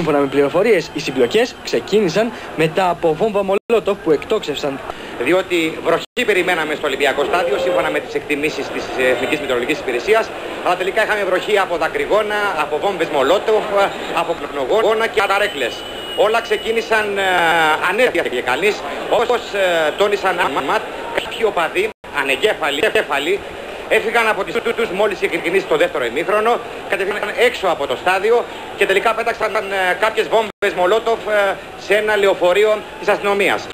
Σύμφωνα με πληροφορίες, οι συμπλοκές ξεκίνησαν μετά από βόμβα μολότοφ που εκτόξευσαν. Διότι βροχή περιμέναμε στο Ολυμπιακό Στάδιο, σύμφωνα με τις εκτιμήσεις της Εθνικής Μετεωρολογικής Υπηρεσίας, αλλά τελικά είχαμε βροχή από δακρυγόνα, από βόμβες μολότοφ, από πλοκνογόνα και καταρέκλες. Όλα ξεκίνησαν ανέφια και καλής, όπως τόνισαν κάποιοι οπαδοί, ανεγκέφαλοι, έφυγαν από τις τους μόλις ξεκινήσει το δεύτερο ημίχρονο, κατευθύνθηκαν έξω από το στάδιο και τελικά πέταξαν κάποιες βόμβες μολότοφ σε ένα λεωφορείο της αστυνομίας.